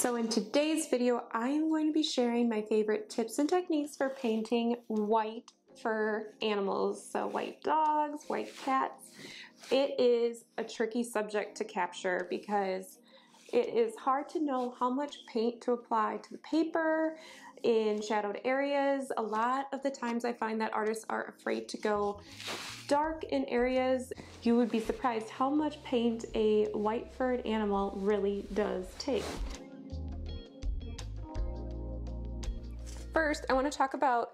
So in today's video, I am going to be sharing my favorite tips and techniques for painting white for animals. So white dogs, white cats. It is a tricky subject to capture because it is hard to know how much paint to apply to the paper in shadowed areas. A lot of the times I find that artists are afraid to go dark in areas. You would be surprised how much paint a white furred animal really does take. First, I want to talk about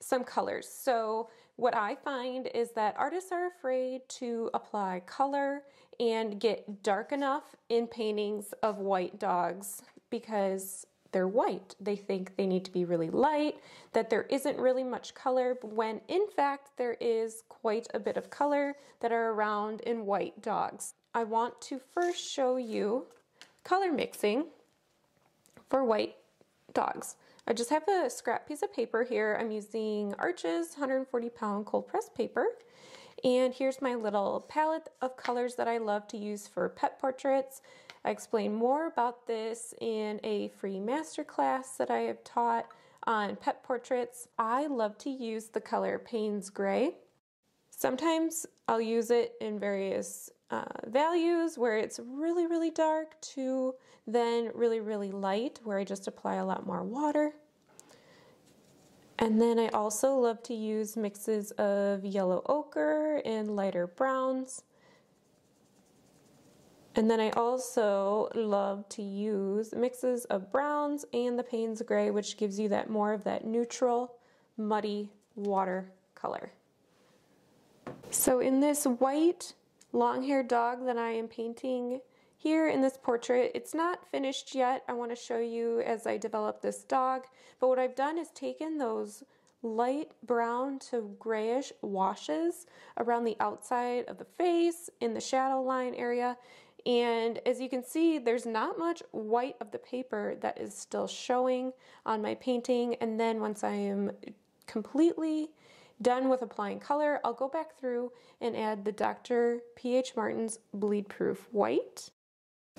some colors. So what I find is that artists are afraid to apply color and get dark enough in paintings of white dogs because they're white. They think they need to be really light, that there isn't really much color, when in fact there is quite a bit of color that are around in white dogs. I want to first show you color mixing for white dogs. I just have a scrap piece of paper here. I'm using Arches 140-pound cold press paper. And here's my little palette of colors that I love to use for pet portraits. I explain more about this in a free masterclass that I have taught on pet portraits. I love to use the color Payne's Gray. Sometimes I'll use it in various values where it's really, really dark to then really, really light, where I just apply a lot more water. And then I also love to use mixes of yellow ochre and lighter browns. And then I also love to use mixes of browns and the Payne's Gray, which gives you that more of that neutral, muddy water color. So in this white long-haired dog that I am painting here in this portrait, it's not finished yet. I want to show you as I develop this dog, but what I've done is taken those light brown to grayish washes around the outside of the face in the shadow line area. And as you can see, there's not much white of the paper that is still showing on my painting. And then once I am completely done with applying color, I'll go back through and add the Dr. Ph. Martin's Bleedproof White.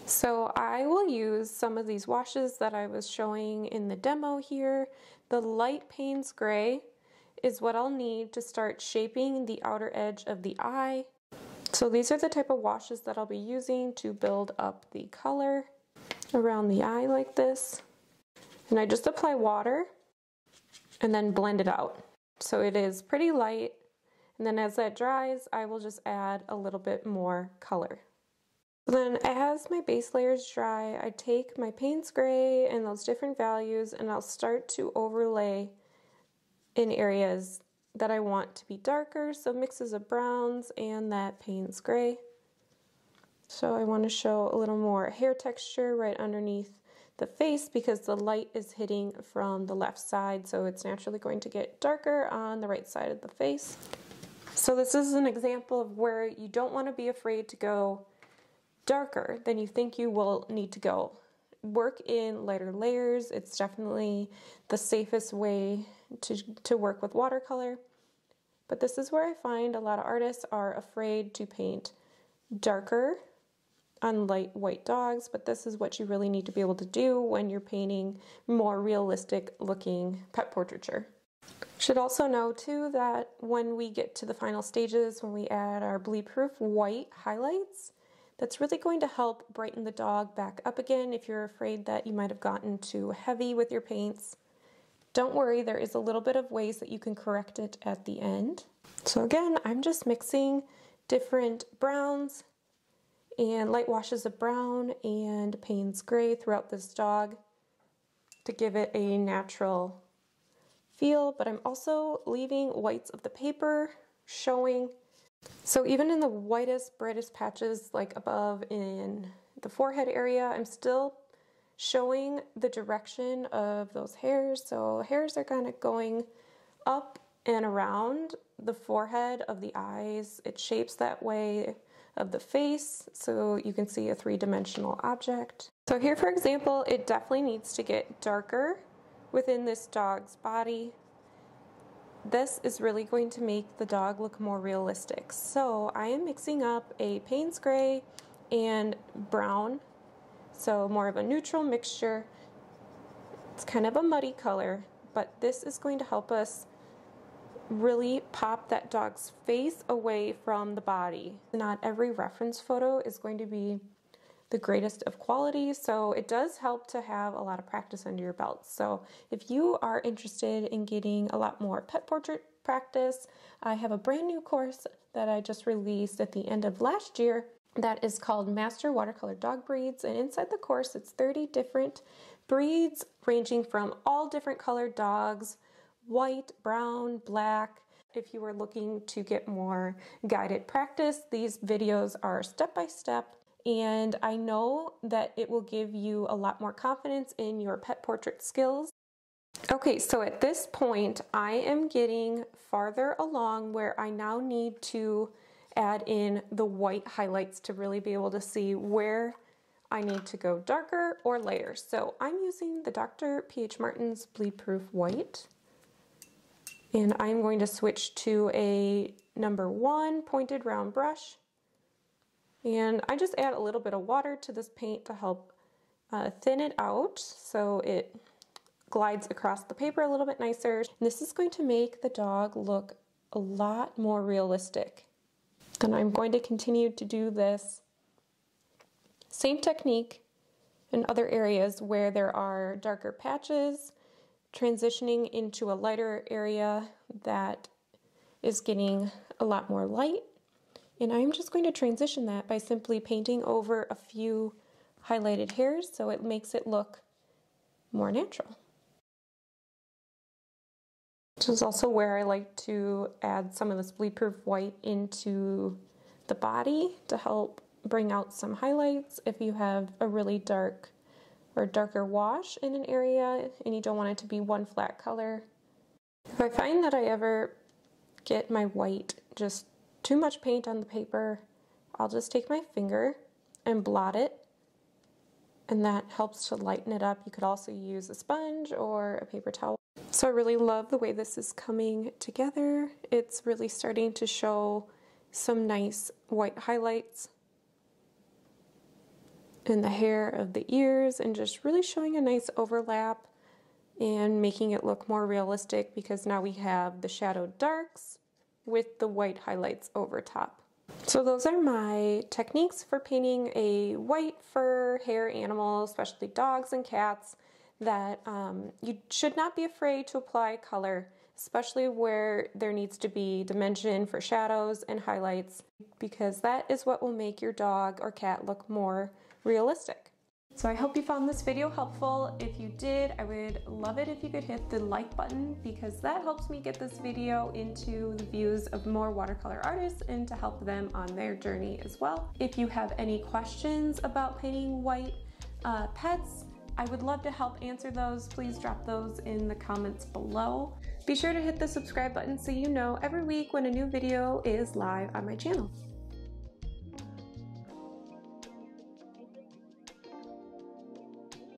So I will use some of these washes that I was showing in the demo here. The light Payne's Gray is what I'll need to start shaping the outer edge of the eye. So these are the type of washes that I'll be using to build up the color around the eye like this. And I just apply water and then blend it out. So it is pretty light, and then as that dries, I will just add a little bit more color. Then as my base layers dry, I take my Payne's Gray and those different values, and I'll start to overlay in areas that I want to be darker, so mixes of browns and that Payne's Gray. So I want to show a little more hair texture right underneath the face because the light is hitting from the left side, so it's naturally going to get darker on the right side of the face. So this is an example of where you don't want to be afraid to go darker than you think you will need to go. Work in lighter layers. It's definitely the safest way to work with watercolor. But this is where I find a lot of artists are afraid to paint darker on light white dogs, but this is what you really need to be able to do when you're painting more realistic looking pet portraiture. Should also know too that when we get to the final stages, when we add our bleedproof white highlights, that's really going to help brighten the dog back up again if you're afraid that you might have gotten too heavy with your paints. Don't worry, there is a little bit of ways that you can correct it at the end. So again, I'm just mixing different browns and light washes of brown and Payne's Gray throughout this dog to give it a natural feel, but I'm also leaving whites of the paper showing. So even in the whitest, brightest patches, like above in the forehead area, I'm still showing the direction of those hairs. So hairs are kind of going up and around the forehead of the eyes. It shapes that way of the face, so you can see a three-dimensional object. So here, for example, it definitely needs to get darker within this dog's body. This is really going to make the dog look more realistic. So I am mixing up a Payne's Gray and brown So more of a neutral mixture. It's kind of a muddy color, but this is going to help us really pop that dog's face away from the body. Not every reference photo is going to be the greatest of quality, so it does help to have a lot of practice under your belt. So if you are interested in getting a lot more pet portrait practice, I have a brand new course that I just released at the end of last year that is called Master Watercolor Dog Breeds, and inside the course it's 30 different breeds ranging from all different colored dogs, white, brown, black. If you were looking to get more guided practice, these videos are step-by-step, and I know that it will give you a lot more confidence in your pet portrait skills. Okay, so at this point, I am getting farther along where I now need to add in the white highlights to really be able to see where I need to go darker or lighter. So I'm using the Dr. Ph. Martin's Bleedproof White, and I'm going to switch to a #1 pointed round brush. And I just add a little bit of water to this paint to help thin it out so it glides across the paper a little bit nicer. And this is going to make the dog look a lot more realistic. And I'm going to continue to do this same technique in other areas where there are darker patches, transitioning into a lighter area that is getting a lot more light. And I'm just going to transition that by simply painting over a few highlighted hairs so it makes it look more natural. This is also where I like to add some of this bleedproof white into the body to help bring out some highlights. If you have a really dark or darker wash in an area and you don't want it to be one flat color. If I find that I ever get my white just too much paint on the paper, I'll just take my finger and blot it, and that helps to lighten it up. You could also use a sponge or a paper towel. So I really love the way this is coming together. It's really starting to show some nice white highlights in the hair of the ears and just really showing a nice overlap and making it look more realistic, because now we have the shadow darks with the white highlights over top. So those are my techniques for painting a white fur hair animal, especially dogs and cats, that you should not be afraid to apply color, especially where there needs to be dimension for shadows and highlights, because that is what will make your dog or cat look more realistic. So I hope you found this video helpful. If you did, I would love it if you could hit the like button, because that helps me get this video into the views of more watercolor artists and to help them on their journey as well. If you have any questions about painting white pets, I would love to help answer those. Please drop those in the comments below. Be sure to hit the subscribe button so you know every week when a new video is live on my channel.